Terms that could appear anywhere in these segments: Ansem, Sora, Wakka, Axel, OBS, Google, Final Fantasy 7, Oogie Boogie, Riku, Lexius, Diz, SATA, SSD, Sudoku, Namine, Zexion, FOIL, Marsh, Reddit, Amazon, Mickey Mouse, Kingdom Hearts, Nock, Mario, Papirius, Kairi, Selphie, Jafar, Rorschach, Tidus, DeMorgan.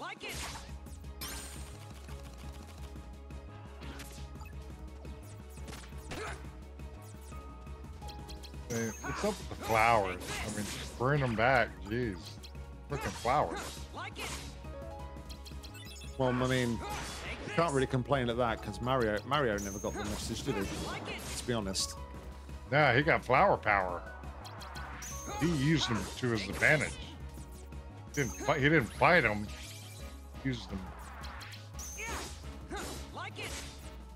Like it. Hey, what's up with the flowers? I mean, just bring them back. Jeez, freaking flowers. Well, I mean, you can't really complain at that because Mario never got the message, did he? Let's be honest. Nah, he got flower power. He used them to his advantage. He didn't fight them. He used them.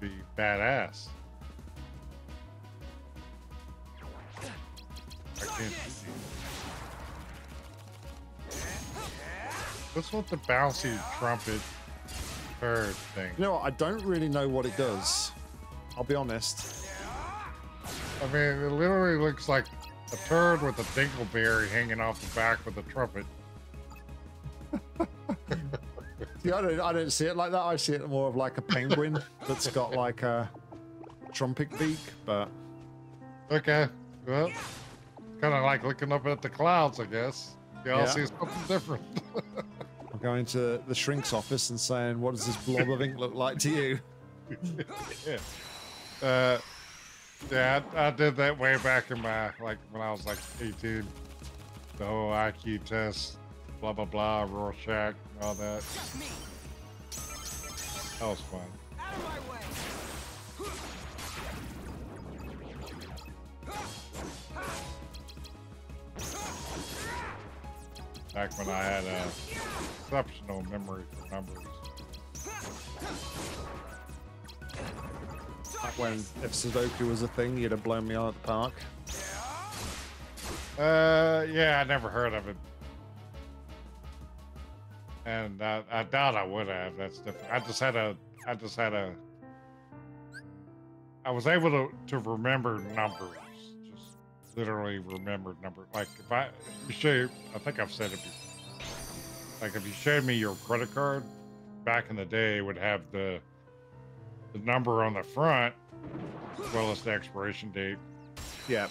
Be badass. I can't. What's with the bouncy trumpet bird thing? You know what? I don't really know what it does. I'll be honest. I mean, it literally looks like a turd with a dingleberry hanging off the back with a trumpet. Yeah, I don't see it like that. I see it more of like a penguin that's got like a trumpet beak, but... Okay, well, kind of like looking up at the clouds, I guess. Y'all see something different. I'm going to the shrink's office and saying, what does this blob of ink look like to you? Yeah. I did that way back in my, when I was like 18. The whole IQ test, blah, blah, blah, Rorschach, all that. That was fun. Out of my way. Back when I had an exceptional memory for numbers. When if Sudoku was a thing, you'd have blown me out of the park. Yeah, I never heard of it, and I doubt I would have. That's different. I just had a. I was able to remember numbers, just literally remembered numbers. Like I think I've said it before. Like if you showed me your credit card, back in the day, it would have the number on the front, as well as the expiration date. Yeah.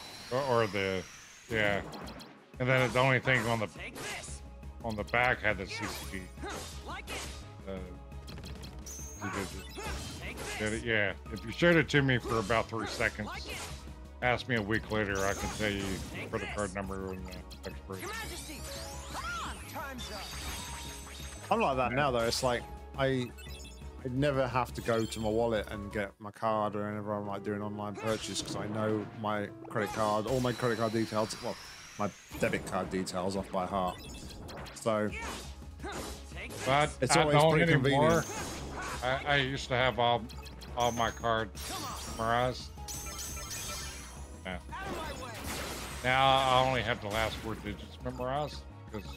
Or the, yeah. And then the only thing on the back had the CCD. Did it? Yeah. If you showed it to me for about 3 seconds, ask me a week later, I can tell you the credit card number and expiration. I'm like that now, though. It's like, I'd never have to go to my wallet and get my card or whenever I might do an online purchase because I know my credit card, all my credit card details, well, my debit card details off by heart. So, but it's always pretty convenient. I used to have all my cards memorized. Yeah. Now I only have the last 4 digits memorized because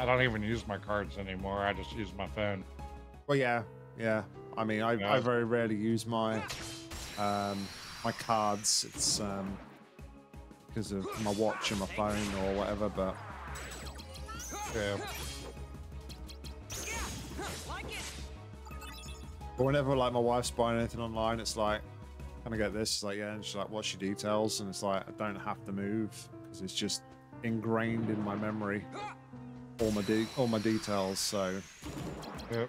I don't even use my cards anymore. I just use my phone. Well, yeah. Yeah, I mean, I very rarely use my cards. It's because of my watch and my phone or whatever. But yeah, but whenever like my wife's buying anything online, it's like, can I get this? It's like, yeah, and she's like, what's your details? And it's like, I don't have to move because it's just ingrained in my memory, all my details. So yep.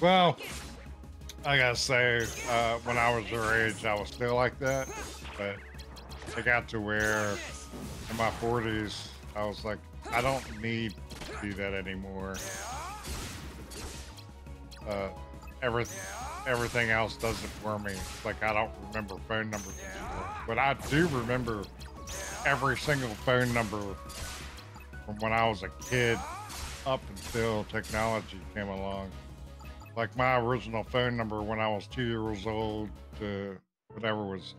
Well, I gotta say, when I was your age, I was still like that, but I got to where in my 40s, I was like, I don't need to do that anymore. Everything else does it for me. It's like, I don't remember phone numbers anymore, but I do remember every single phone number from when I was a kid up until technology came along. Like my original phone number when I was 2 years old to whatever was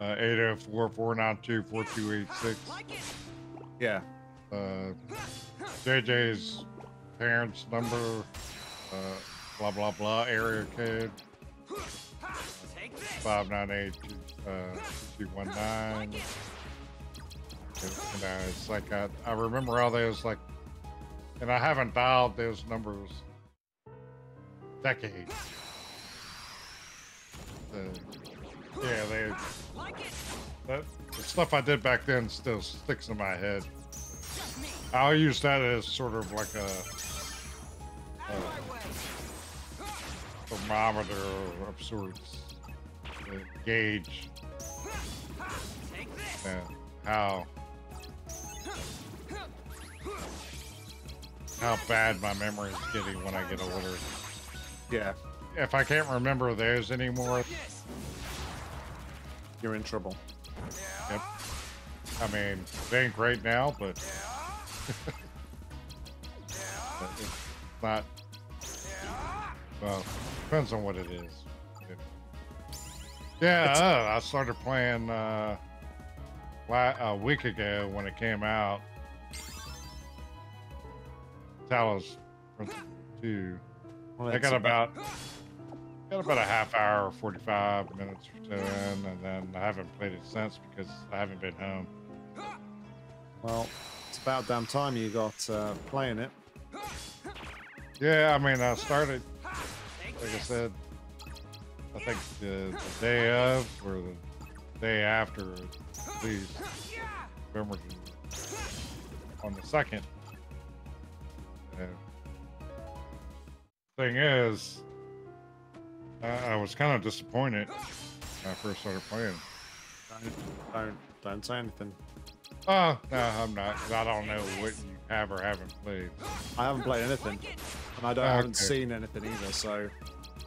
804-492-4286. Yeah. JJ's parents' number, blah, blah, blah, area code. 598-219. You know, it's like I remember all those, like, and I haven't dialed those numbers decades. Yeah, they. That, the stuff I did back then still sticks in my head. I'll use that as sort of like a thermometer of sorts, to gauge how bad my memory is getting when I get older. Yeah. If I can't remember theirs anymore, you're in trouble. Yep. I mean, they ain't great now, but it's not. Well, depends on what it is. Yeah, I started playing a week ago when it came out. Talos II. Well, I got about a half hour, 45 minutes or so in, and then I haven't played it since because I haven't been home. Well, it's about damn time you got playing it. Yeah, I mean, I started, like I said, I think the day of or the day after, at least, remember, on the 2nd. Thing is, I was kind of disappointed when I first started playing. Don't say anything. Oh, no, I'm not. I don't know what you have or haven't played. I haven't played anything, and I don't haven't seen anything either. So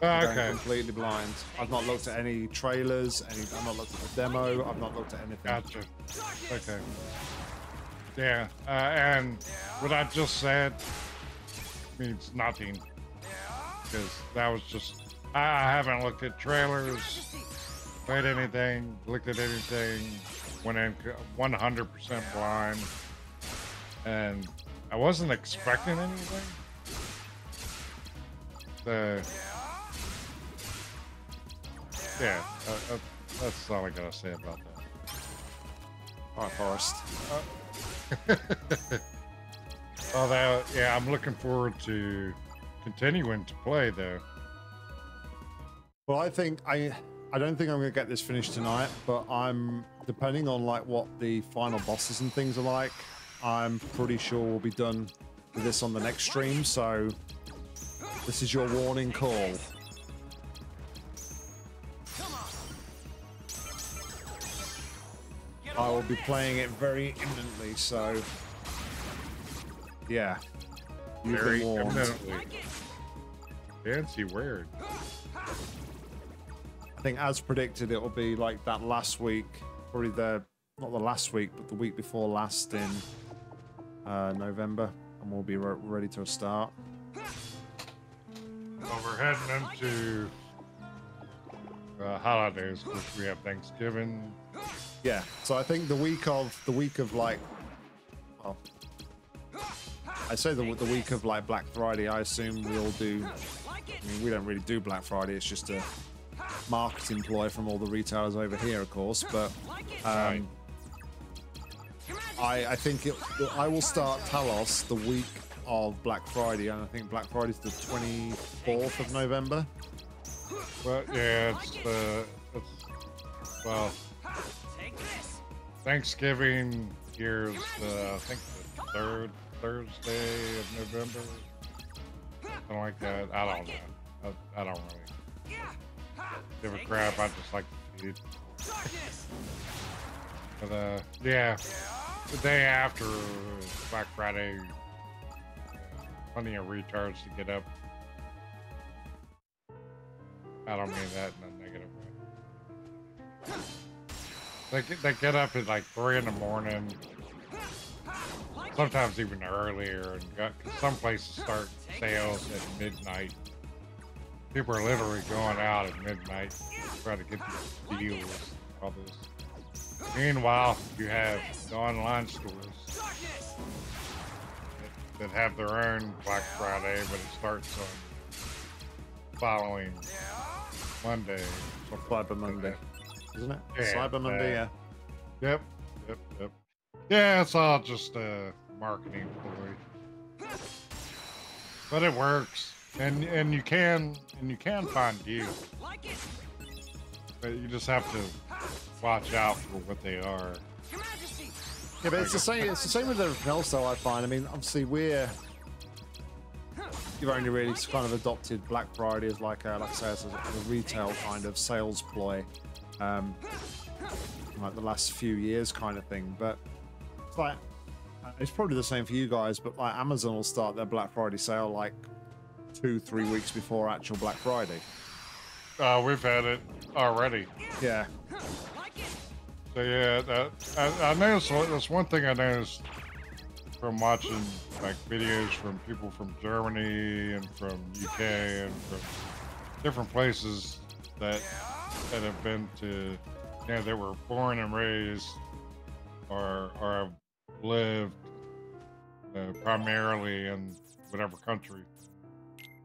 I'm completely blind. I've not looked at any trailers. I've not looked at the demo. I've not looked at anything. Gotcha. Okay. Yeah, and what I just said means nothing. Because that was just, I haven't looked at trailers, played anything, looked at anything, went in 100% blind, and I wasn't expecting anything. So, yeah, that's all I gotta say about that. All right, Forrest. Although, yeah, I'm looking forward to continuing to play though. Well, I think I don't think I'm gonna get this finished tonight, but I'm depending on like what the final bosses and things are like. I'm pretty sure we'll be done with this on the next stream, so this is your warning call. I will be playing it very imminently, so yeah. Very imminently. Fancy word. I think, as predicted, it will be like that last week, probably the not the last week, but the week before last in November, and we'll be ready to start. Well, we're heading into holidays, which we have Thanksgiving. Yeah, so I think the week of like, well, I say the week of like Black Friday, I assume we'll do, I mean, we don't really do Black Friday, it's just a marketing ploy from all the retailers over here, of course, but I think I will start Talos the week of Black Friday, and I think Black Friday's the 24th of November. Well, yeah, it's well, Thanksgiving here's I think the third Thursday of November, something like that. I don't know. I don't really give a crap. I just like to eat. But yeah, the day after Black Friday, plenty of retards to get up. I don't mean that in a negative way. They get up at like 3 in the morning. Sometimes even earlier, and some places start sales at midnight. People are literally going out at midnight to try to get these deals. All this. Meanwhile, you have the online stores that have their own Black Friday, but it starts on the following Monday. Cyber Monday, isn't it? Yeah, Cyber Monday, yeah. Yep, yep, yep. Yeah, it's all just a marketing ploy, but it works, and you can find deals. But you just have to watch out for what they are. Yeah, but it's the same. It's the same with everything else, though. I find. I mean, obviously, you've only really kind of adopted Black Friday as like I say, as a retail kind of sales ploy, like the last few years kind of thing. But it's like it's probably the same for you guys. But like Amazon will start their Black Friday sale like 2-3 weeks before actual Black Friday. We've had it already. Yeah. So yeah, I noticed that's one thing I noticed from watching like videos from people from Germany and from UK and from different places that have been to, you know, that were born and raised or have lived primarily in whatever country,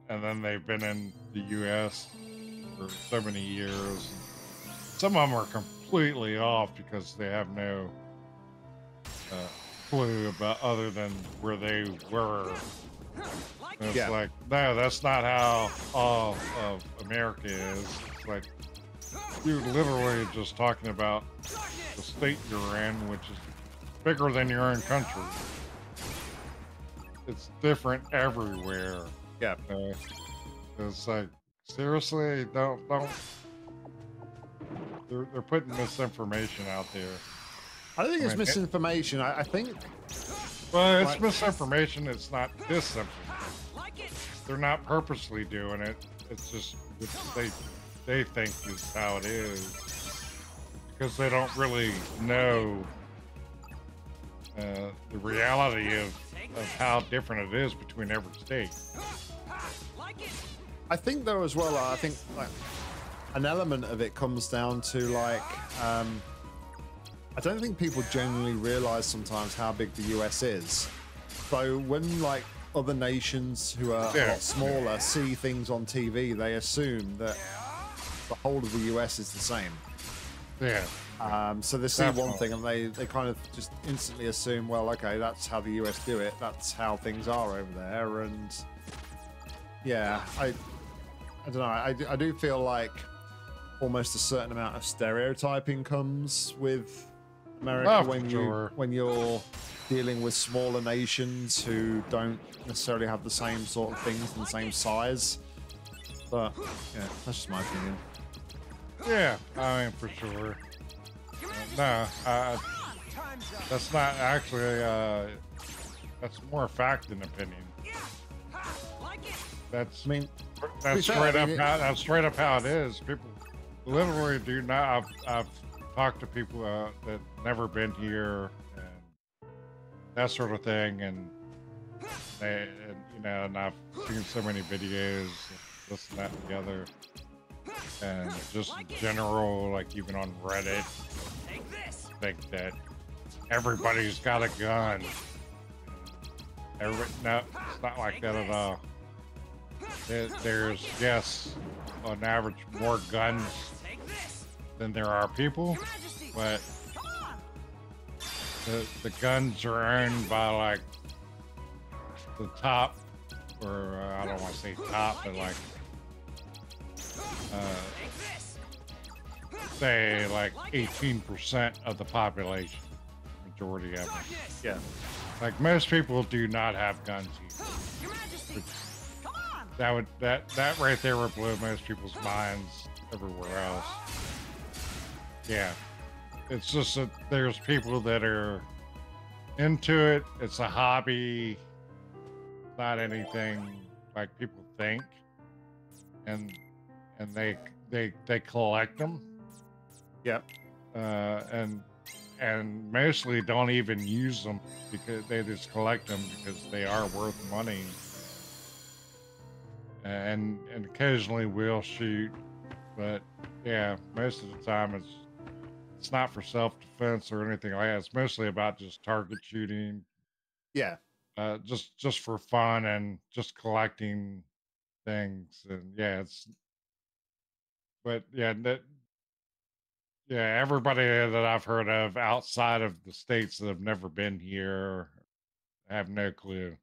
and then they've been in the U.S. for so many years. And some of them are completely off because they have no clue about other than where they were. And it's like, no, that's not how all of America is. It's like you're literally just talking about the state you're in, which is bigger than your own country. It's different everywhere. Yeah. It's like, seriously, don't. They're putting misinformation out there. I don't think it's misinformation. I think. Well, it's misinformation. It's not disinformation. They're not purposely doing it. It's just they think is how it is because they don't really know the reality of how different it is between every state. I think though as well. I think like. An element of it comes down to like I don't think people genuinely realize sometimes how big the US is. So when like other nations who are a lot smaller see things on TV, they assume that the whole of the US is the same. Yeah. So they see one thing and they kind of just instantly assume, well, okay, that's how the US do it. That's how things are over there. And yeah, I don't know. I do feel like almost a certain amount of stereotyping comes with America when you're dealing with smaller nations who don't necessarily have the same sort of things and the same size. But yeah, that's just my opinion. Yeah, I mean for sure. No, that's not actually. That's more fact than opinion. That's that's straight up how it is. People literally do not. I've talked to people that never been here and that sort of thing, and they, and, you know, and I've seen so many videos, this and that and the other, and just in general, like even on Reddit, think that everybody's got a gun. No, it's not like that at all. There's, yes, on average more guns than there are people, but the guns are owned by like the top, or I don't want to say top, but like say like 18% of the population, majority of them. Yeah, like most people do not have guns here. That would that right there would blow most people's minds everywhere else. Yeah, it's just that there's people that are into it. It's a hobby, not anything like people think, and they collect them. Yep. And mostly don't even use them because they just collect them because they are worth money. And occasionally we'll shoot, but yeah, most of the time it's not for self-defense or anything like that. It's mostly about just target shooting. Yeah. Just for fun and just collecting things. And yeah, everybody that I've heard of outside of the states that have never been here have no clue.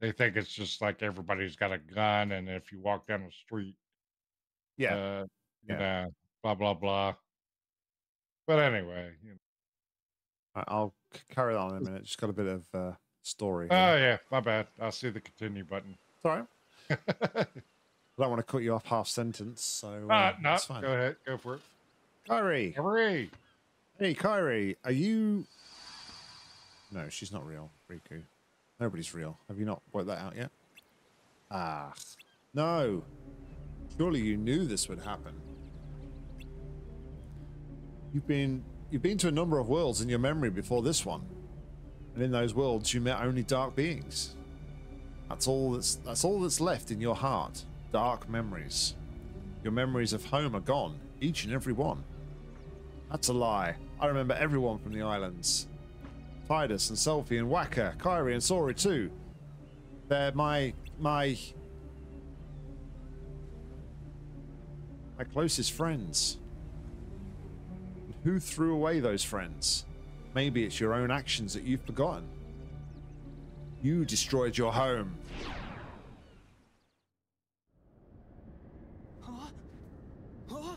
They think it's just like everybody's got a gun, and if you walk down the street, yeah, you know, blah, blah, blah. But anyway. You know. I'll carry on in a minute. Just got a bit of story. Oh, yeah. My bad. I'll see the continue button. Sorry. I don't want to cut you off half-sentence, so... no, fine. Go ahead. Go for it. Kairi. Kairi. Hey, Kairi. Are you... No, she's not real, Riku. Nobody's real. Have you not worked that out yet? Ah. No. Surely you knew this would happen. You've been to a number of worlds in your memory before this one. And in those worlds you met only dark beings. That's all that's left in your heart. Dark memories. Your memories of home are gone, each and every one. That's a lie. I remember everyone from the islands. Tidus and Selphie and Wakka, Kairi and Sora too. They're my closest friends. And who threw away those friends? Maybe it's your own actions that you've forgotten. You destroyed your home. Huh? Huh?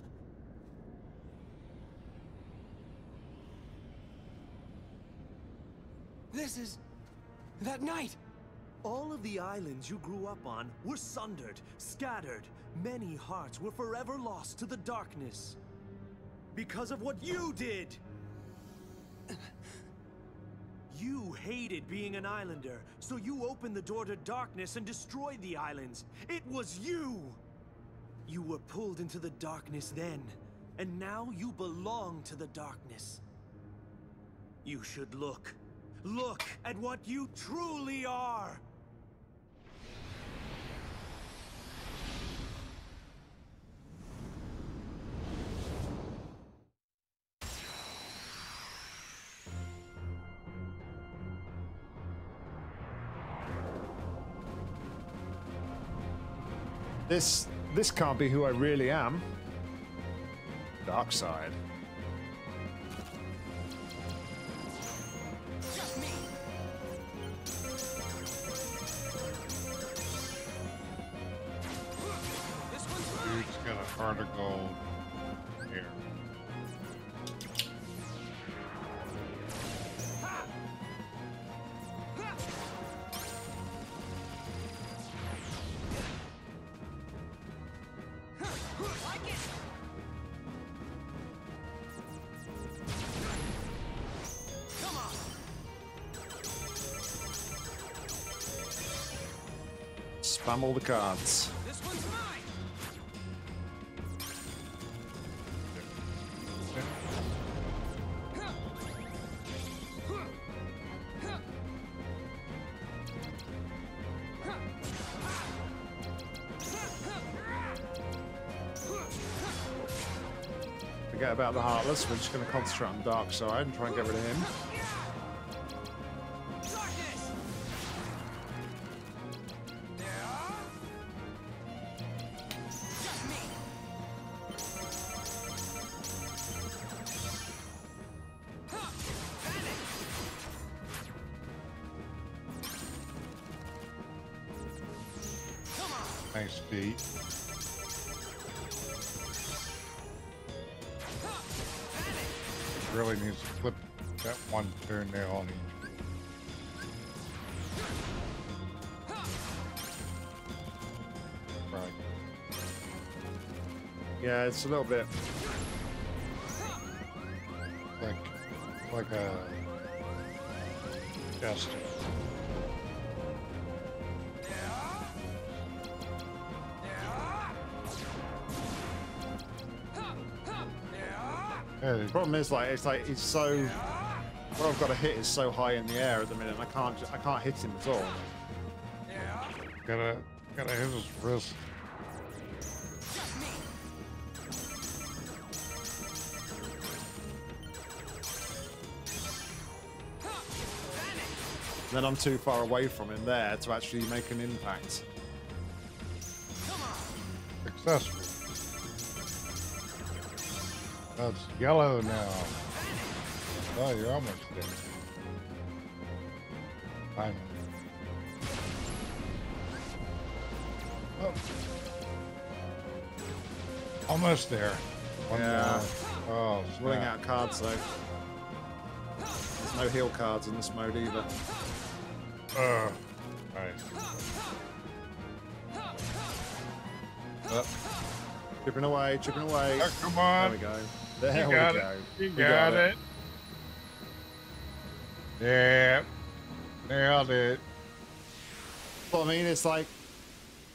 This is... that night! All of the islands you grew up on were sundered, scattered. Many hearts were forever lost to the darkness. Because of what you did! You hated being an islander, so you opened the door to darkness and destroyed the islands. It was you! You were pulled into the darkness then, and now you belong to the darkness. You should look. Look at what you truly are! This can't be who I really am. Dark side. Just me. This one's mine. Dude's got a heart of gold here. Spam all the cards. This one's mine. Forget about the Heartless, we're just going to concentrate on Dark Side and try and get rid of him. Nice feet. Really needs to flip that one turn there on each. Right. Yeah, it's a little bit like a test. The problem is, like it's so. What I've got to hit is so high in the air at the minute, and I can't hit him at all. Gotta hit his wrist. Then I'm too far away from him there to actually make an impact. Successful. That's yellow now. Oh, you're almost dead. Fine. Oh. Almost there. One more. Oh, just running out of cards though. There's no heal cards in this mode either. Alright. Chipping away, chipping away. Oh, come on. There we go. There we go. You got it. Yeah. Nailed it. Well, I mean, it's like,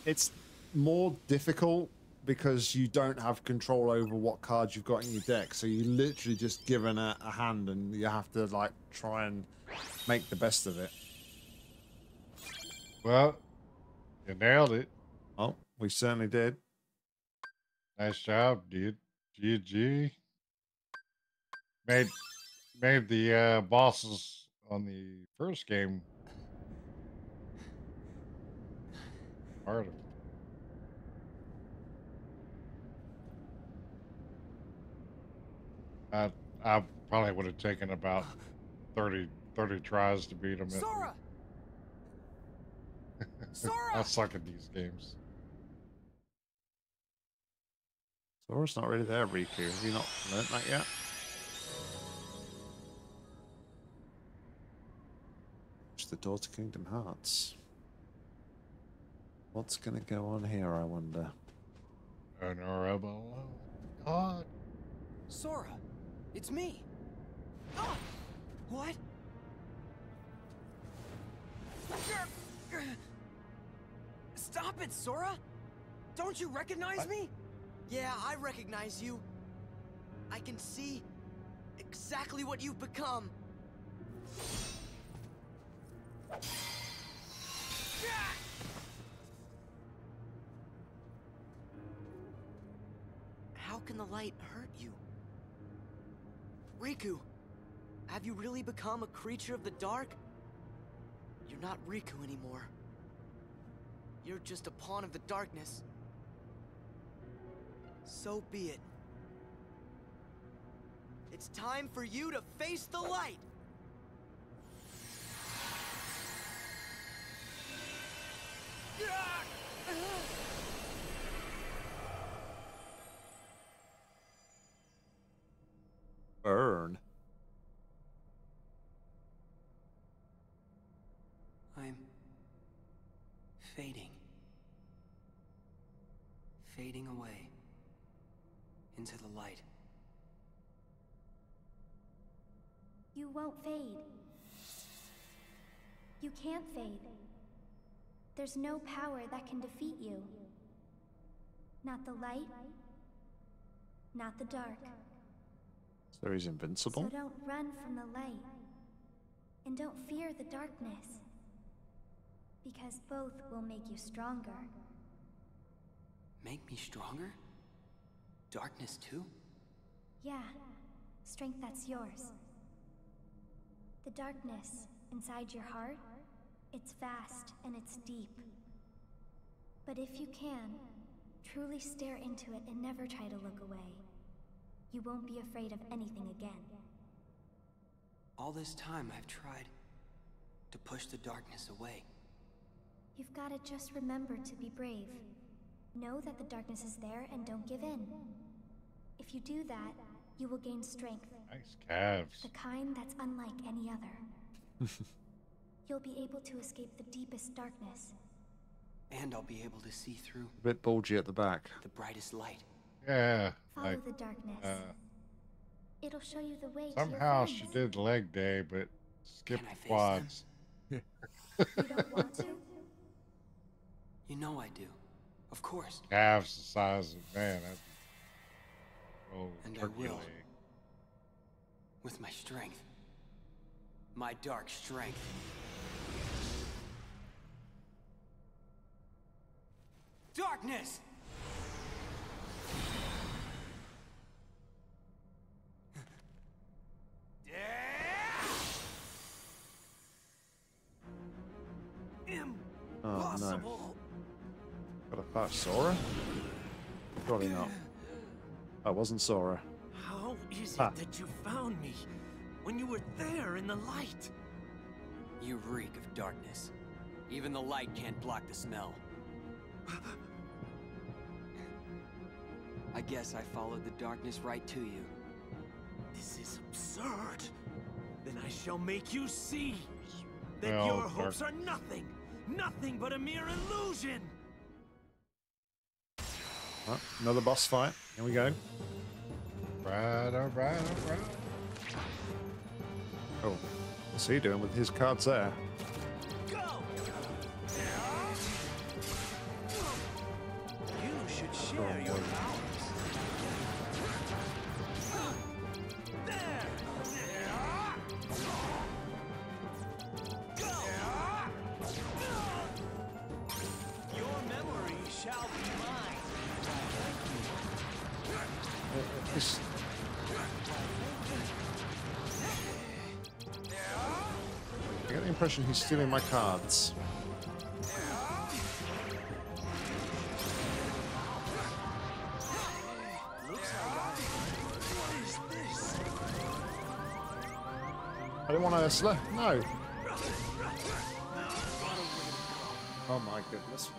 it's more difficult because you don't have control over what cards you've got in your deck. So you're literally just given a hand and you have to like try and make the best of it. Well, you nailed it. Oh, we certainly did. Nice job, dude. GG. Made the bosses on the first game harder. I probably would have taken about 30 tries to beat him. Sora! Sora! I suck at these games. Sora's not really there, Riku. Have you not learnt that yet? It's the door to Kingdom Hearts. What's gonna go on here, I wonder? Honorable God. Sora, it's me. Oh, what? Stop it, Sora! Don't you recognize me? Yeah, I recognize you. I can see exactly what you've become. How can the light hurt you? Riku, have you really become a creature of the dark? You're not Riku anymore. You're just a pawn of the darkness. So be it. It's time for you to face the light! Burn. I'm fading. Fading away. Into the light. You won't fade. You can't fade. There's no power that can defeat you. Not the light, not the dark. So he's invincible? So don't run from the light. And don't fear the darkness. Because both will make you stronger. Make me stronger? Darkness too? Yeah, strength that's yours. The darkness inside your heart, it's vast and it's deep. But if you can, truly stare into it and never try to look away. You won't be afraid of anything again. All this time I've tried to push the darkness away. You've got to just remember to be brave. Know that the darkness is there and don't give in. If you do that, you will gain strength. Nice calves. The kind that's unlike any other. You'll be able to escape the deepest darkness. And I'll be able to see through. A bit bulgy at the back. The brightest light. Yeah. Follow the darkness. It'll show you the way. Somehow she did leg day, but skipped quads. You don't want to? You know I do. Of course. Half the size of man. And I will. With my strength. My dark strength. Darkness! Impossible! Oh, no. Gotta patch Sora? Probably not. That wasn't Sora. How is it that you found me when you were there in the light? You reek of darkness. Even the light can't block the smell. I guess I followed the darkness right to you. This is absurd. Then I shall make you see that your hopes are nothing. Nothing but a mere illusion. Well, another boss fight. Here we go. Right, all right, all right. Oh, what's he doing with his cards there? Go. You should share your powers. There. Go. Your memory shall be mine. This. I get the impression he's stealing my cards. I don't want to slap. No. Oh my goodness.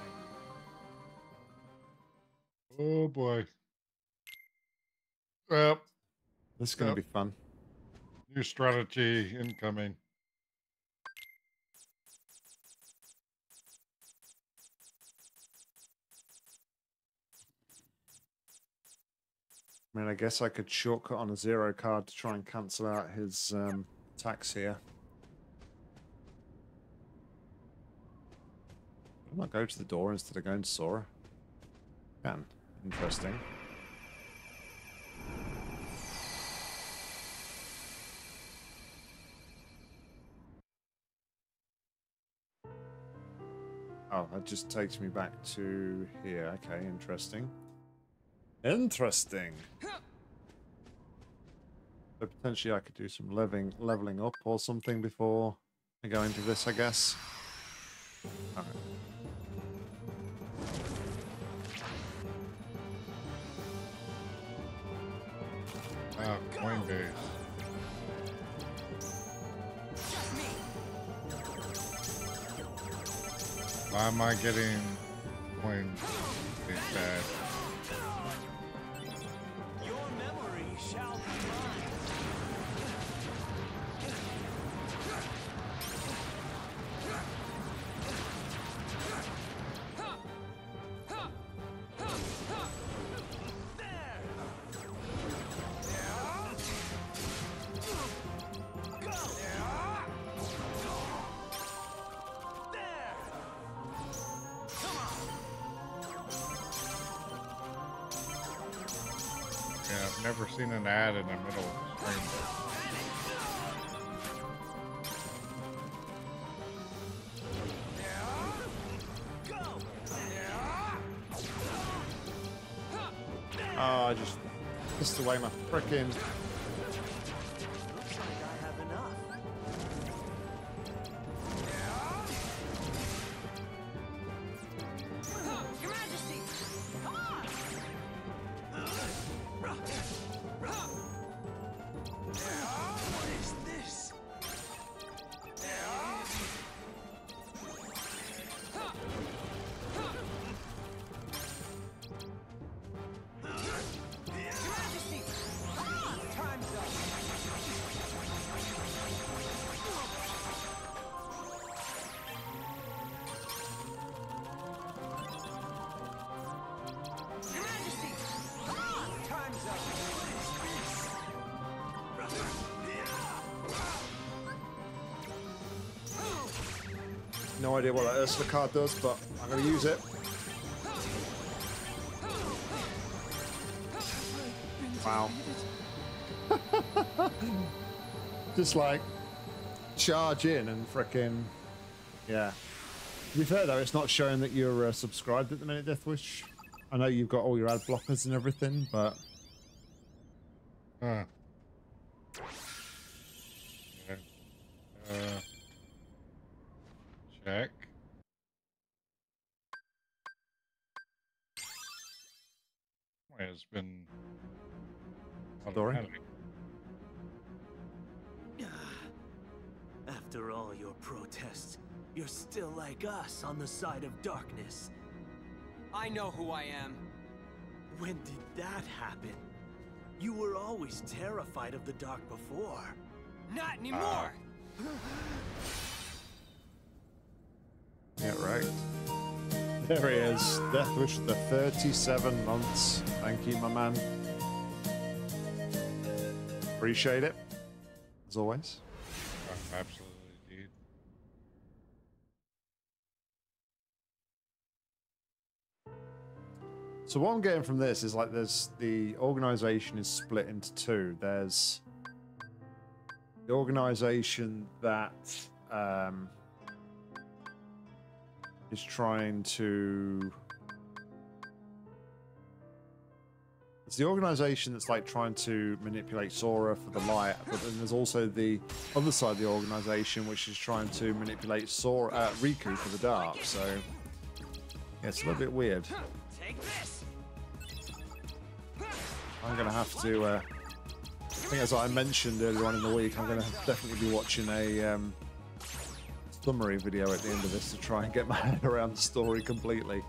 Oh boy. Well, this is going to be fun. New strategy incoming. I mean, I guess I could shortcut on a zero card to try and cancel out his attacks here. I might go to the door instead of going to Sora. Can. Interesting. Oh, that just takes me back to here. Okay, interesting. Interesting. So potentially I could do some leveling up or something before I go into this, I guess. All right. Coinbase. Why am I getting coins instead? Your memory shall be Never seen an ad in the middle of the stream. Oh, I just pissed away my frickin'. No idea what that Ursula card does, but I'm going to use it. Wow. Just like charge in and frickin'. Yeah. To be fair though, it's not showing that you're subscribed at the minute, Deathwish. I know you've got all your ad blockers and everything, but. Check. Well, it's been automatic. After all your protests, you're still like us on the side of darkness. I know who I am. When did that happen? You were always terrified of the dark before. Not anymore! Yeah, right. There he is. Deathwish for 37 months. Thank you, my man. Appreciate it. As always. Oh, absolutely, dude. So what I'm getting from this is like there's the organization is split into two. There's the organization that is trying to... It's the organization that's like trying to manipulate Sora for the light, but then there's also the other side of the organization which is trying to manipulate Sora, Riku for the dark. So yeah, it's a little bit weird. I'm gonna have to. I think as I mentioned earlier on in the week, I'm gonna definitely be watching a summary video at the end of this to try and get my head around the story completely.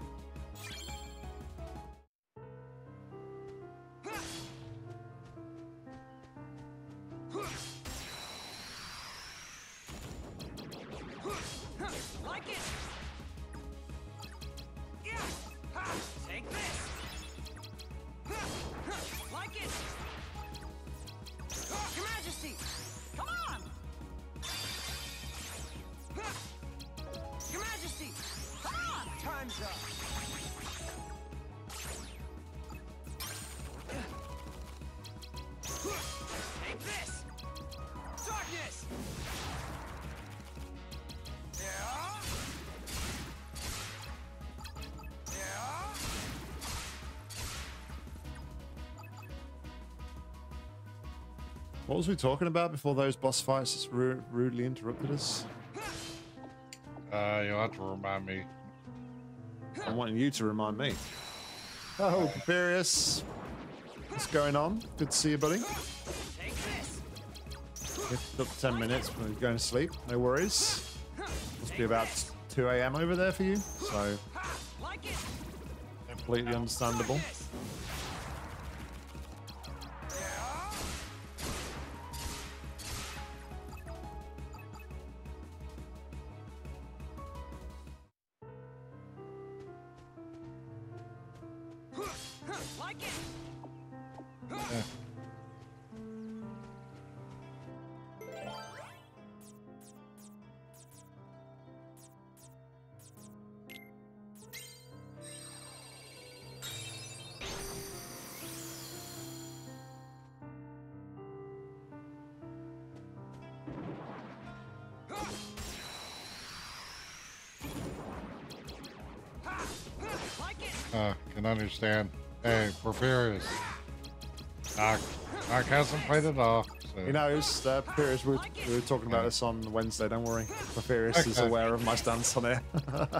What was we talking about before those boss fights rudely interrupted us? You'll have to remind me. I'm wanting you to remind me. Oh, Papirius. What's going on? Good to see you, buddy. It's up to 10 minutes when we're going to sleep. No worries. Must be about 2 a.m. over there for you, so completely understandable. Can understand. Hey, Papirius. Doc hasn't played it all. So. He knows. Papirius, we were talking about this on Wednesday. Don't worry. Papirius is aware of my stance on it.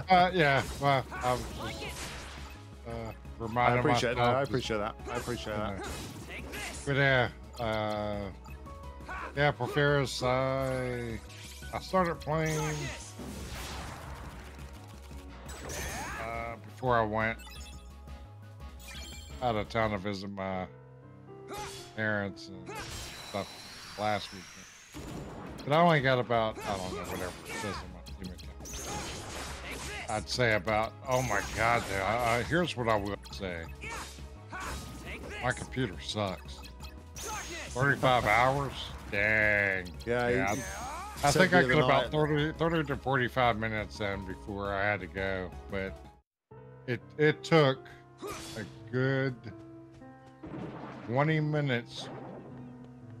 Yeah. Well, I'm just reminding myself. I appreciate that. I appreciate that. But yeah, Papirius, I started playing before I went out of town to visit my parents and stuff last weekend. But I only got about, I don't know, whatever it says on my human account. I'd say about, oh my God, here's what I will say. My computer sucks. 35 hours? Dang. Yeah. I think I got about 30 to 45 minutes in before I had to go, but it took a good 20 minutes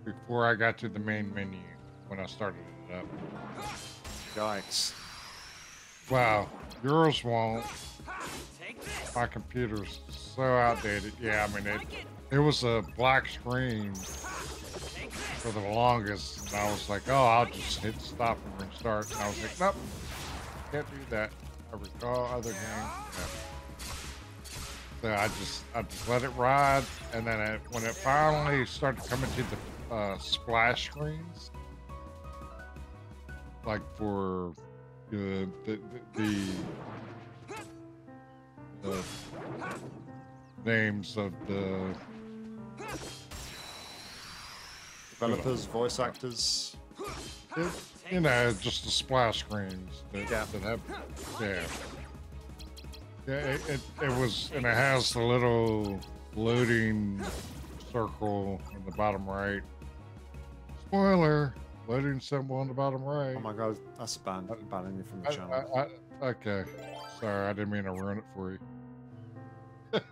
before I got to the main menu when I started it up. Yikes. Wow, yours won't. My computer's so outdated. Yeah, I mean, it was a black screen for the longest, and I was like, oh, I'll just hit stop and restart. And I was like, nope, can't do that. I recall other games. Yeah. So I just let it ride, and then when it finally started coming to the splash screens, like for the names of the developers, voice actors. It, you know, just the splash screens that, that have, it was, and it has the little loading circle in the bottom right. Spoiler, loading symbol on the bottom right. Oh my god, that's banned me from the channel. Okay, sorry, I didn't mean to ruin it for you.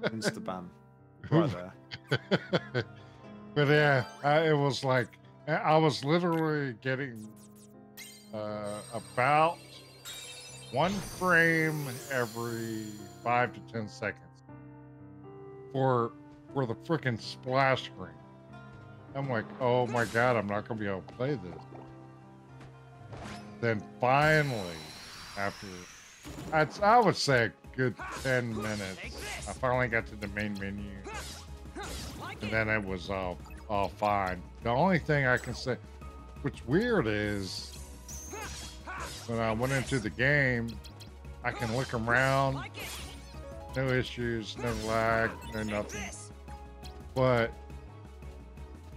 Insta-ban, right there. But yeah, it was like, I was literally getting about one frame every 5 to 10 seconds for the freaking splash screen. I'm like, oh my god, I'm not gonna be able to play this. Then finally, after I would say a good 10 minutes, I finally got to the main menu, and then it was all fine. The only thing I can say, what's weird is, when I went into the game, I can look around, no issues, no lag, no nothing. But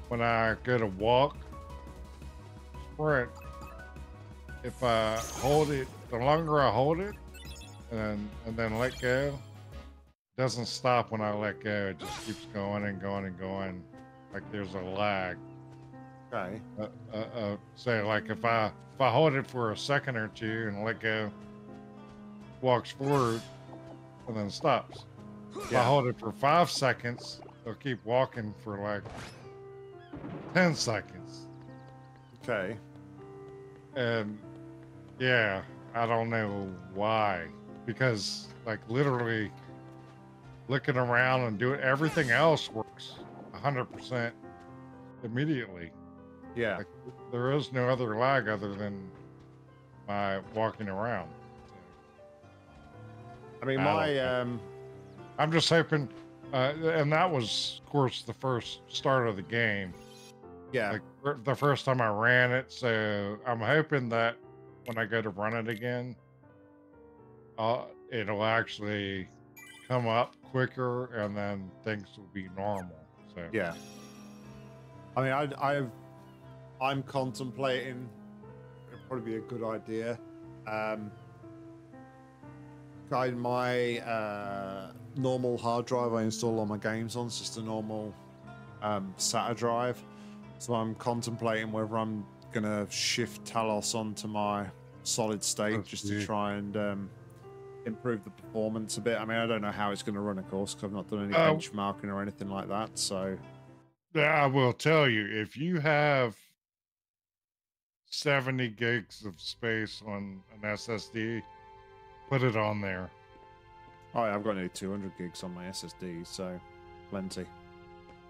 when I go to walk, sprint, if I hold it, the longer I hold it and then let go, it doesn't stop when I let go. It just keeps going and going and going. Like there's a lag. Okay. Say like if I hold it for a second or two and let go, walks forward and then stops. Yeah. If I hold it for 5 seconds, it'll keep walking for like 10 seconds. Okay. And yeah, I don't know why, because like literally looking around and doing everything else works 100% immediately. Yeah, like, there is no other lag other than my walking around. I mean, I'm just hoping, and that was, of course, the first start of the game. Yeah, like, the first time I ran it, so I'm hoping that when I go to run it again, it'll actually come up quicker, and then things will be normal. So yeah, I mean, I'm contemplating, it'd probably be a good idea, guide my normal hard drive I install all my games on. It's just a normal SATA drive, so I'm contemplating whether I'm gonna shift Talos onto my solid state just to try and improve the performance a bit. I mean, I don't know how it's gonna run, of course, because I've not done any benchmarking or anything like that. So yeah, I will tell you, if you have 70 gigs of space on an SSD, put it on there. Oh, I've got nearly 200 gigs on my SSD, so plenty.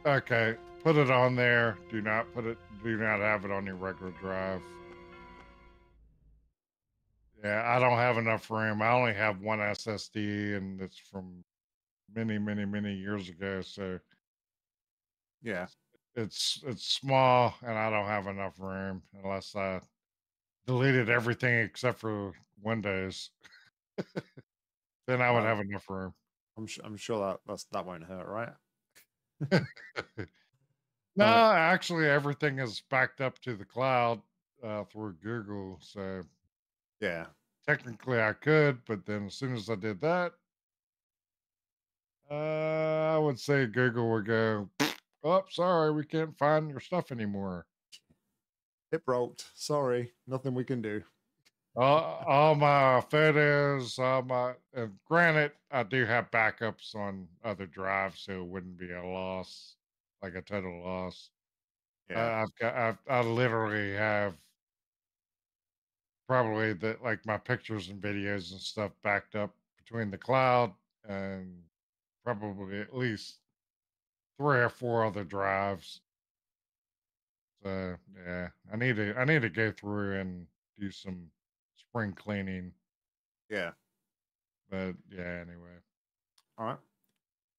Okay, put it on there. Do not put it, do not have it on your regular drive. Yeah, I don't have enough room. I only have one SSD, and it's from many, many, many years ago, so yeah, it's small, and I don't have enough room unless I deleted everything except for Windows. Then I would have enough room. I'm sure that won't hurt, right? No, actually, everything is backed up to the cloud through Google. So yeah, technically I could, but then as soon as I did that, I would say Google would go, "Oh, sorry, we can't find your stuff anymore. It broke. Sorry, nothing we can do." All my photos, all my, granted, I do have backups on other drives, so it wouldn't be a loss, like a total loss. Yeah. I literally have probably like my pictures and videos and stuff backed up between the cloud and probably at least 3 or 4 other drives. So yeah, I need to go through and do some spring cleaning. Yeah, but yeah, anyway, all right,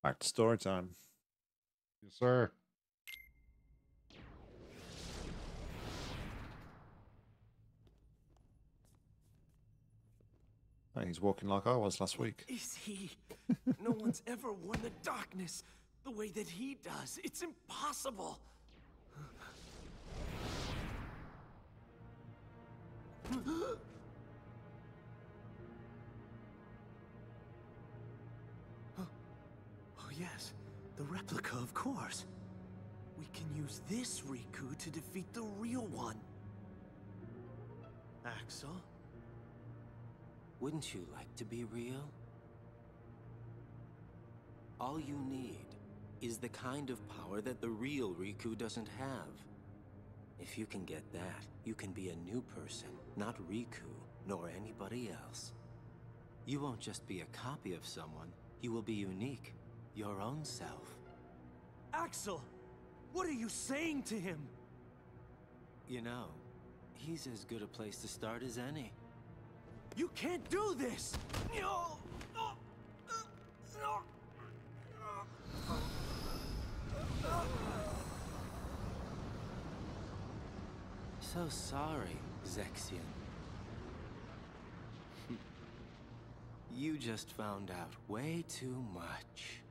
back to story time. Yes sir. Hey, he's walking like I was last week. Is he? No one's ever worn the darkness the way that he does. It's impossible. Oh yes, the replica, of course. We can use this Riku to defeat the real one. Axel? Wouldn't you like to be real? All you need is the kind of power that the real Riku doesn't have. If you can get that, you can be a new person, not Riku, nor anybody else. You won't just be a copy of someone, you will be unique, your own self. Axel! What are you saying to him? You know, he's as good a place to start as any. You can't do this! No! No! So sorry, Zexion. You just found out way too much.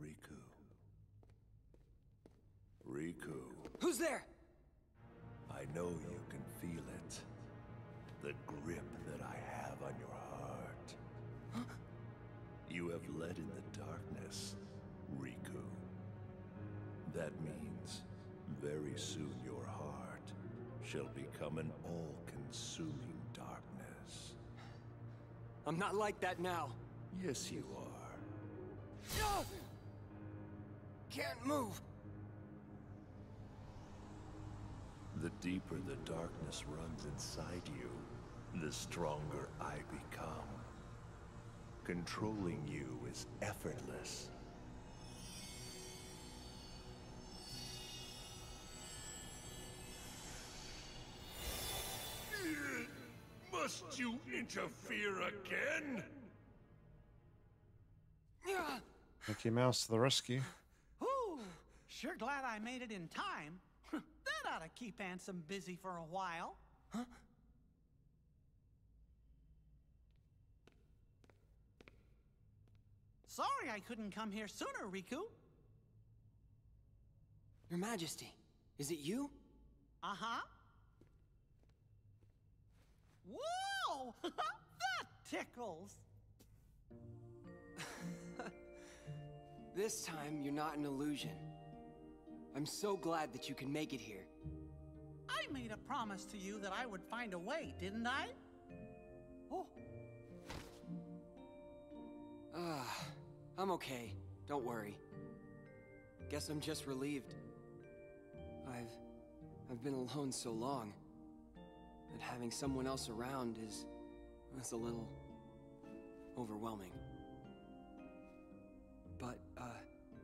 Riku. Riku. Who's there? I know you can feel it. The grip that I have on your heart. Huh? You have led in the darkness, Riku. That means very soon your heart shall become an all-consuming darkness. I'm not like that now. Yes, you are. No! Can't move. The deeper the darkness runs inside you, the stronger I become. Controlling you is effortless. Must you interfere again? Mickey Mouse to the rescue. Ooh, sure glad I made it in time. That ought to keep Ansem busy for a while. Huh? Sorry I couldn't come here sooner, Riku. Your Majesty, is it you? Uh-huh. Whoa! That tickles! This time, you're not an illusion. I'm so glad that you can make it here. I made a promise to you that I would find a way, didn't I? Oh. I'm okay. Don't worry. Guess I'm just relieved. I've been alone so long that having someone else around is a little overwhelming. But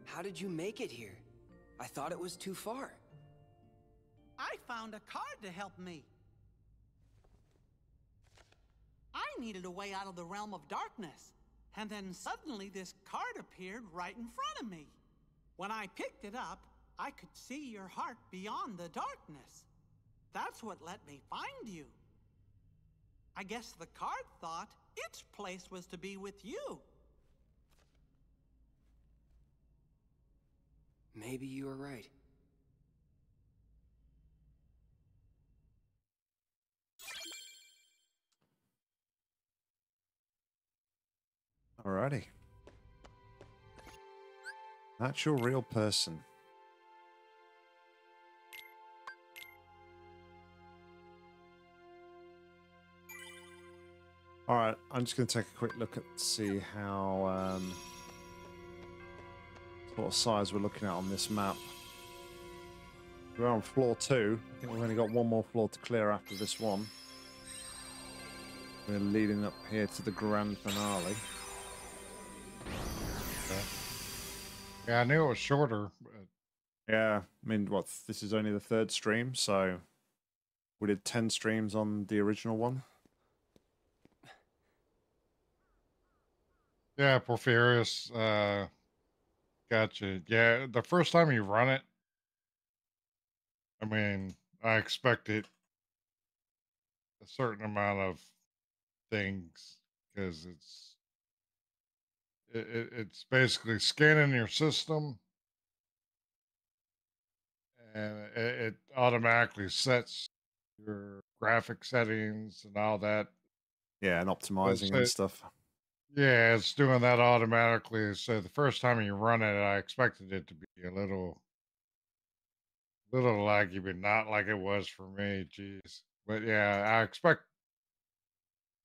how did you make it here? I thought it was too far. I found a card to help me. I needed a way out of the realm of darkness, and then suddenly this card appeared right in front of me. When I picked it up, I could see your heart beyond the darkness. That's what let me find you. I guess the card thought its place was to be with you. Maybe you were right. Alrighty. Actual real person. Alright, I'm just going to take a quick look at see how... what size we're looking at on this map. We're on floor 2. I think we've only got one more floor to clear after this one. We're leading up here to the grand finale. Okay. Yeah, I knew it was shorter. Yeah, I mean, what? This is only the 3rd stream, so we did 10 streams on the original one. Yeah, Porphyrius. Gotcha. Yeah, the first time you run it, I mean, I expected a certain amount of things because it's basically scanning your system and it automatically sets your graphic settings and all that. Yeah, and optimizing and stuff. Yeah, it's doing that automatically. So the first time you run it, I expected it to be a little laggy, but not like it was for me. Jeez. But yeah, I expect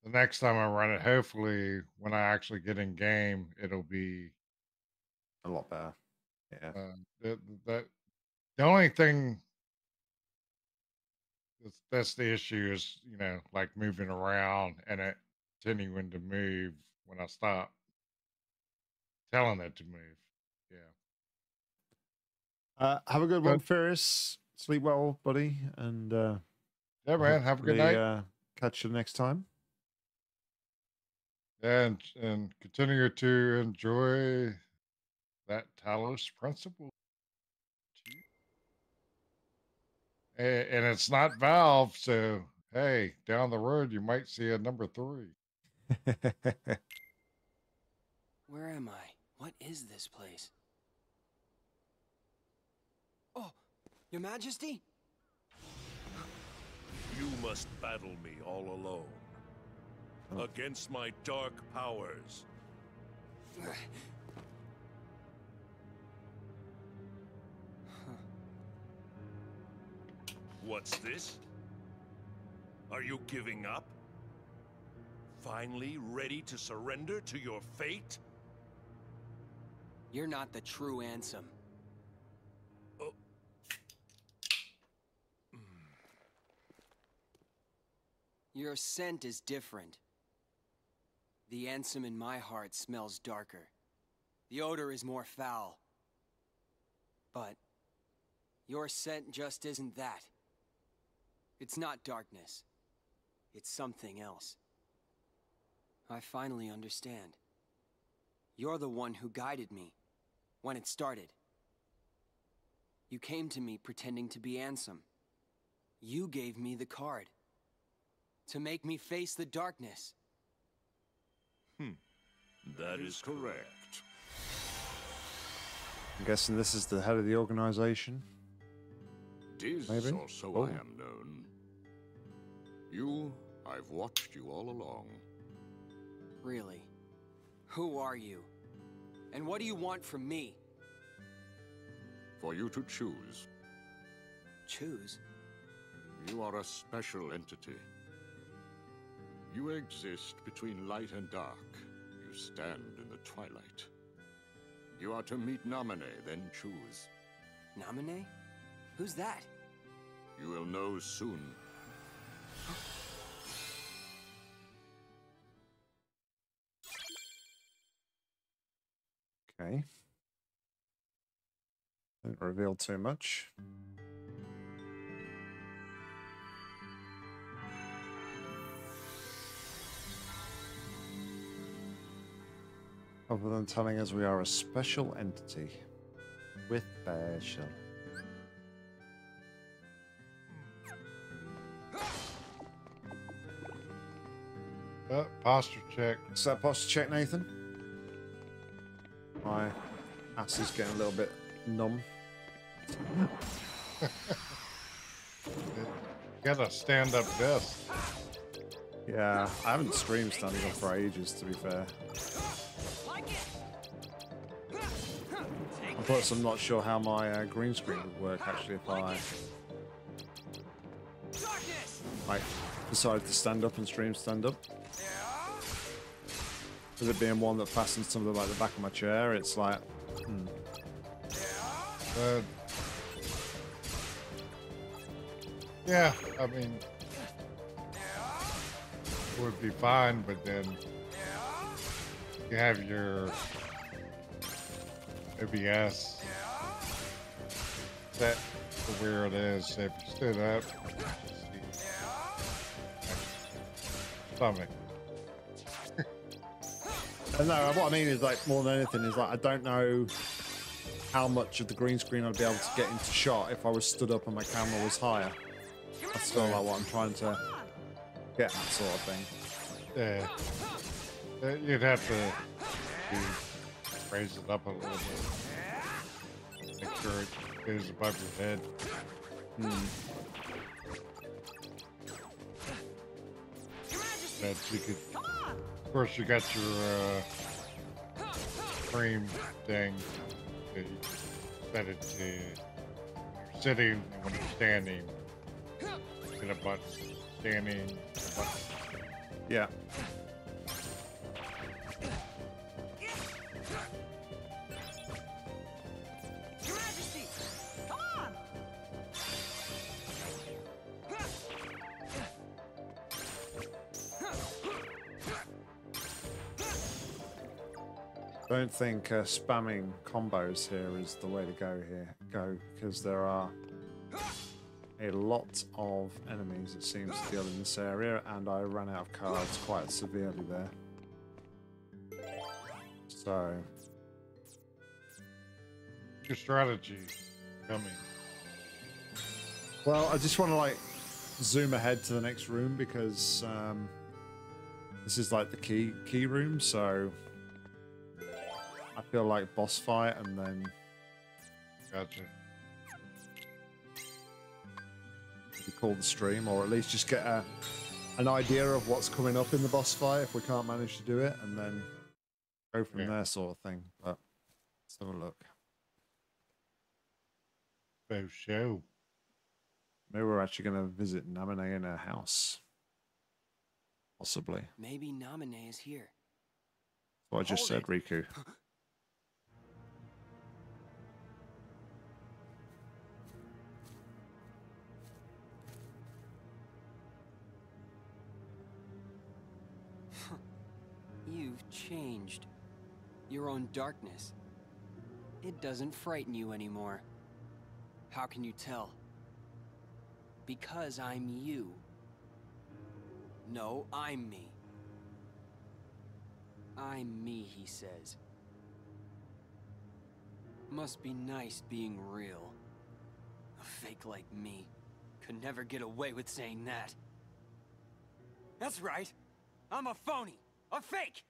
the next time I run it, hopefully when I actually get in game, it'll be a lot better. Yeah. The only thing that's the issue is, you know, like moving around and it continuing to move when I stop telling it to move. Yeah. Have a good one, Ferris. Sleep well, buddy. And yeah, man, have a good night. Catch you next time. And continue to enjoy that Talos principle. And it's not Valve, so hey, down the road you might see a number 3. Where am I? What is this place? Oh, Your Majesty? You must battle me all alone. Oh. Against my dark powers. What's this? Are you giving up? Finally ready to surrender to your fate? You're not the true Ansem. Oh. Your scent is different. The Ansem in my heart smells darker. The odor is more foul. But your scent just isn't that. It's not darkness. It's something else. I finally understand. You're the one who guided me when it started. You came to me pretending to be Ansem. You gave me the card to make me face the darkness. That is correct. I'm guessing this is the head of the organization. Diz, or so I am known. I've watched you all along. Really? Who are you? And what do you want from me? For you to choose. Choose? You are a special entity. You exist between light and dark. You stand in the twilight. You are to meet Namine, then choose. Namine? Who's that? You will know soon. Okay. Don't reveal too much. Other than telling us we are a special entity. With special. Posture check. Is that posture check, Nathan? My ass is getting a little bit numb. Got a stand-up desk. Yeah, I haven't streamed standing up for ages, to be fair. Of course, I'm not sure how my green screen would work, actually, if I decided to stand up and stream stand-up. With it being one that fastens something like the back of my chair, it's like, yeah, I mean, it would be fine, but then you have your OBS set to where it is. So if you stood up, stomach. No, what I mean is, like, more than anything, is like I don't know how much of the green screen I'd be able to get into shot if I was stood up and my camera was higher. That's kind of like what I'm trying to get at, sort of thing. Yeah. You'd have to raise it up a little bit. Make sure it goes above your head. That you could. Of course, you got your frame thing. You set it to you're sitting and when you're standing. Hit a button, standing. Button. Yeah. I don't think spamming combos here is the way to go here, because there are a lot of enemies it seems to deal in this area, and I ran out of cards quite severely there. So, your strategy coming. Well, I just want to like zoom ahead to the next room because this is like the key room, so. I feel like boss fight and then. Gotcha. We call the stream, or at least just get an idea of what's coming up in the boss fight if we can't manage to do it, and then go from there, sort of thing. But let's have a look. Oh, show. Maybe we're actually going to visit Namine in her house. Possibly. Maybe Namine is here. That's what I just said, Riku. You've changed. Your own darkness. It doesn't frighten you anymore. How can you tell? Because I'm you. No, I'm me. I'm me, he says. Must be nice being real. A fake like me could never get away with saying that. That's right. I'm a phony. A fake!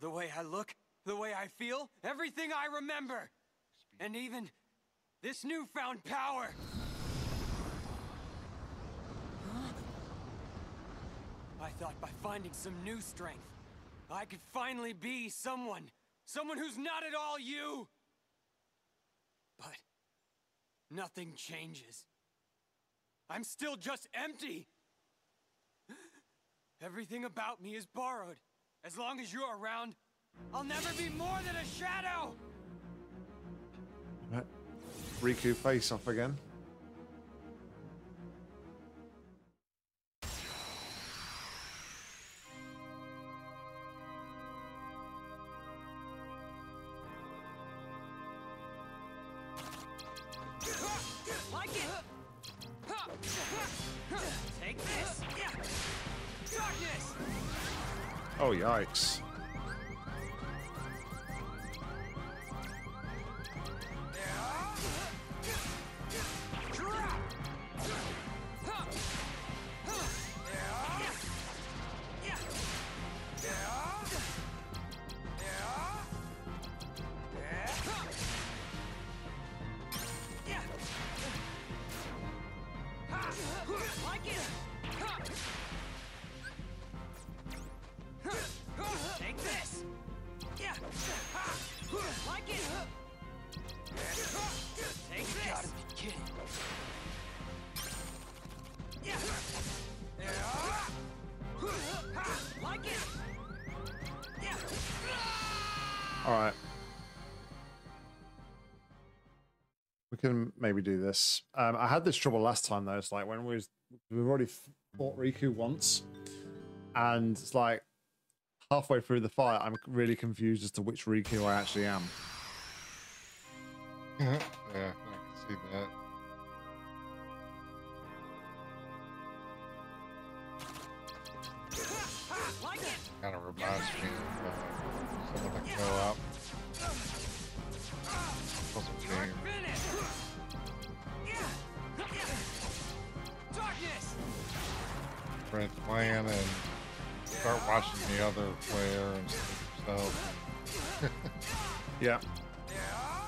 The way I look, the way I feel, everything I remember! And even this newfound power! Huh? I thought by finding some new strength, I could finally be someone. Someone who's not at all you! But nothing changes. I'm still just empty! Everything about me is borrowed. As long as you're around, I'll never be more than a shadow! Riku face off again. Like it! Take this! Darkness! Oh, yikes. Alright. We can maybe do this. I had this trouble last time though. It's like when we've already fought Riku once, and it's like halfway through the fight, I'm really confused as to which Riku I actually am. Yeah, I can see that. Kind of reminds me of someone that go out. different plan and start watching the other player and stuff. So, yeah.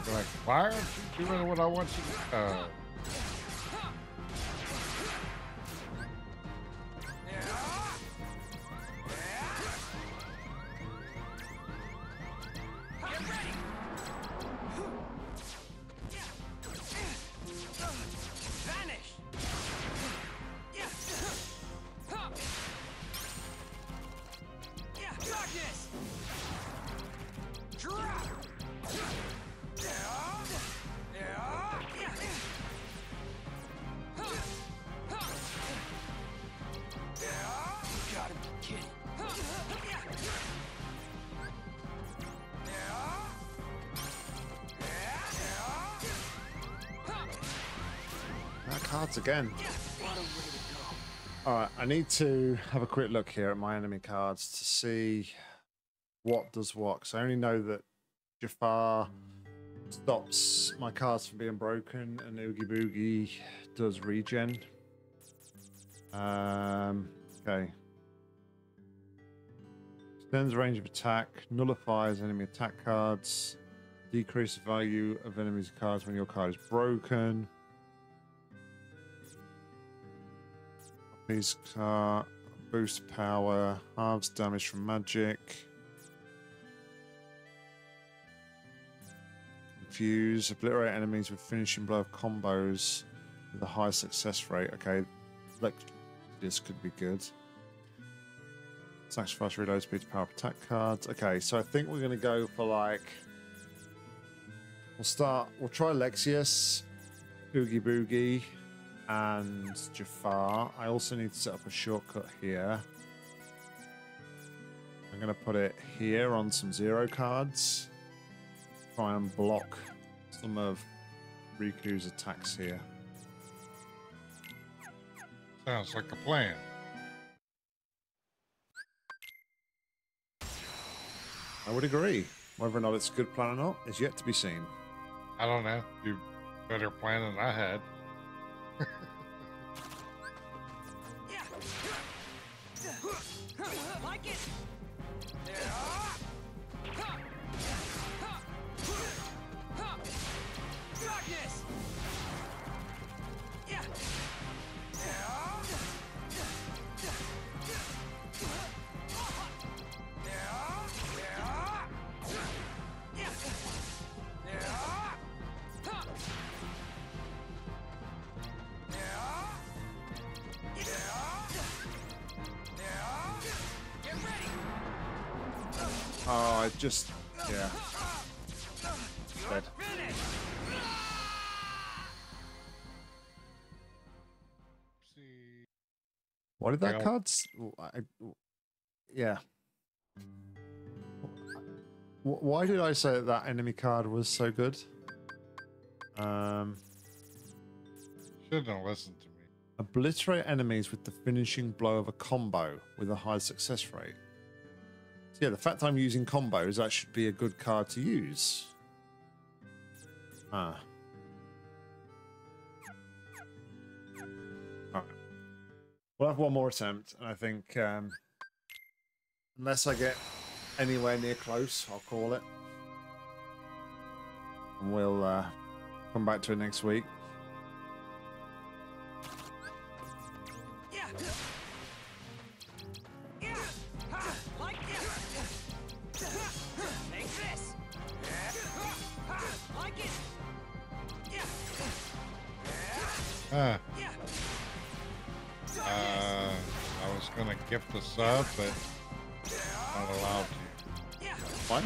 You're like, why aren't you doing what I want you to do? Again. Alright, I need to have a quick look here at my enemy cards to see what does what. So I only know that Jafar stops my cards from being broken and Oogie Boogie does regen. Okay. Extends range of attack, nullifies enemy attack cards, decreases value of enemies' cards when your card is broken. These car boost power, halves damage from magic, confuse, obliterate enemies with finishing blow of combos with a high success rate. Okay, this could be good. Sacrifice reload speed to power up attack cards. Okay, so I think we're gonna go for like we'll try Lexius, Oogie Boogie, and Jafar. I also need to set up a shortcut here. I'm going to put it here on some zero cards. Try and block some of Riku's attacks here. Sounds like a plan. I would agree. Whether or not it's a good plan or not is yet to be seen. I don't know. You better plan than I had. Like it. Darkness. Yeah. Oh, I just, yeah. Dead. What did that card? Yeah. Why did I say that enemy card was so good? Shouldn't have listened to me. Obliterate enemies with the finishing blow of a combo with a high success rate. Yeah, the fact I'm using combos, that should be a good card to use. Ah. All right. We'll have one more attempt, and I think, unless I get anywhere near close, I'll call it. And we'll come back to it next week. Yeah. I was gonna gift the sub, but not allowed to. What?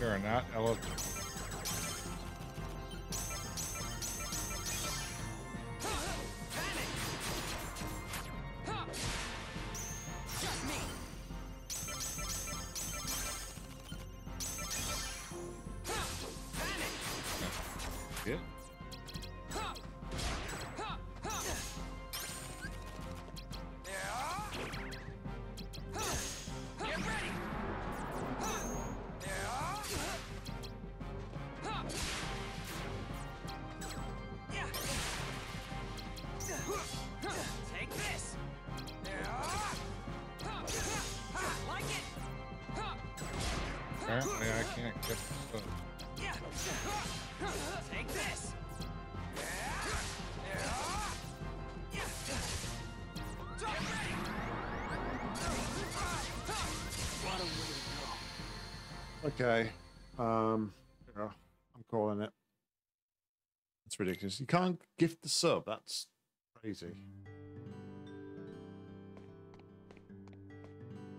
You're not eligible. Take this. can't get the hook. Take this. Okay, yeah, I'm calling it. It's ridiculous. You can't gift the sub. That's crazy.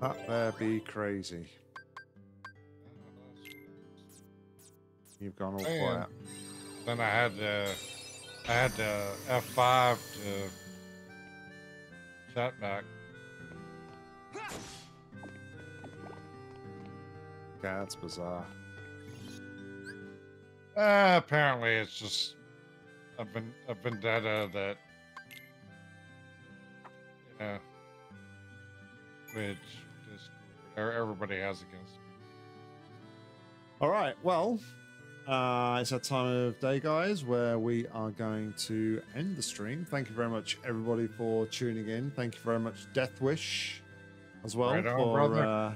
That there be crazy. You've gone all quiet. Then I had to, F5 to chat back. Yeah, that's bizarre. Apparently, it's just a vendetta that, you know, which just everybody has against me. All right, well, it's that time of day, guys, where we are going to end the stream. Thank you very much, everybody, for tuning in. Thank you very much, Deathwish, as well, right on, for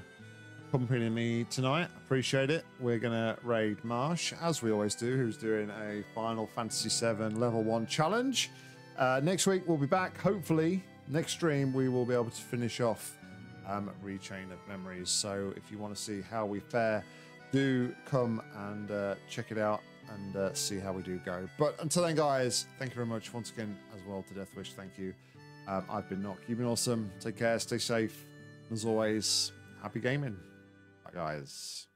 accompanying me tonight. Appreciate it. We're gonna raid Marsh, as we always do, who's doing a Final Fantasy 7 level 1 challenge. Next week we'll be back. Hopefully next stream we will be able to finish off Re:Chain of Memories. So if you want to see how we fare, do come and check it out and see how we do go. But until then, guys, thank you very much once again as well to Deathwish. Thank you. I've been Nock. You've been awesome. Take care. Stay safe. As always, happy gaming. Bye, guys.